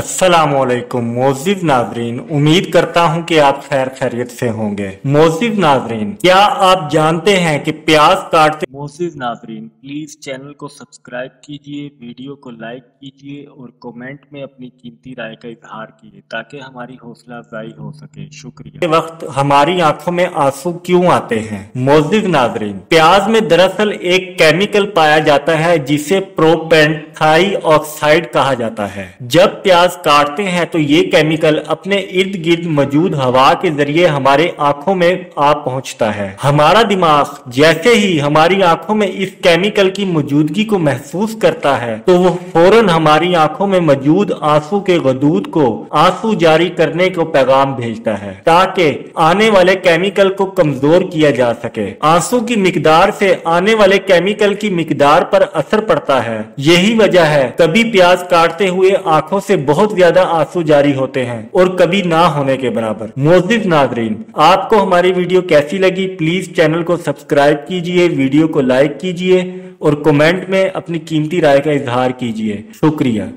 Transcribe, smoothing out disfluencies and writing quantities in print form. अस्सलामुअलैकुम मौसिफ नाज़रीन, उम्मीद करता हूँ कि आप खैर खैरियत से होंगे। मौसिफ नाज़रीन, क्या आप जानते हैं कि प्याज काटते। मौसिफ नाज़रीन, प्लीज चैनल को सब्सक्राइब कीजिए, वीडियो को लाइक कीजिए और कमेंट में अपनी कीमती राय का इजहार कीजिए ताकि हमारी हौसला अफजाई हो सके। शुक्रिया। वक्त हमारी आंखों में आंसू क्यों आते हैं? मौसिफ नाज़रीन, प्याज में दरअसल एक केमिकल पाया जाता है जिसे प्रोपेनेथियल ऑक्साइड कहा जाता है। जब प्याज काटते हैं तो ये केमिकल अपने इर्द गिर्द मौजूद हवा के जरिए हमारे आंखों में आ पहुंचता है। हमारा दिमाग जैसे ही हमारी आंखों में इस केमिकल की मौजूदगी को महसूस करता है तो वो फौरन हमारी आंखों में मौजूद आंसू के गदूद को आंसू जारी करने को पैगाम भेजता है ताकि आने वाले केमिकल को कमजोर किया जा सके। आंसू की मिकदार से आने वाले केमिकल की मिकदार पर असर पड़ता है। यही वजह है कभी प्याज काटते हुए आंखों से बहुत ज्यादा आंसू जारी होते हैं और कभी ना होने के बराबर। मौसिफ नाज़रीन, आपको हमारी वीडियो कैसी लगी? प्लीज चैनल को सब्सक्राइब कीजिए, वीडियो को लाइक कीजिए और कमेंट में अपनी कीमती राय का इजहार कीजिए। शुक्रिया।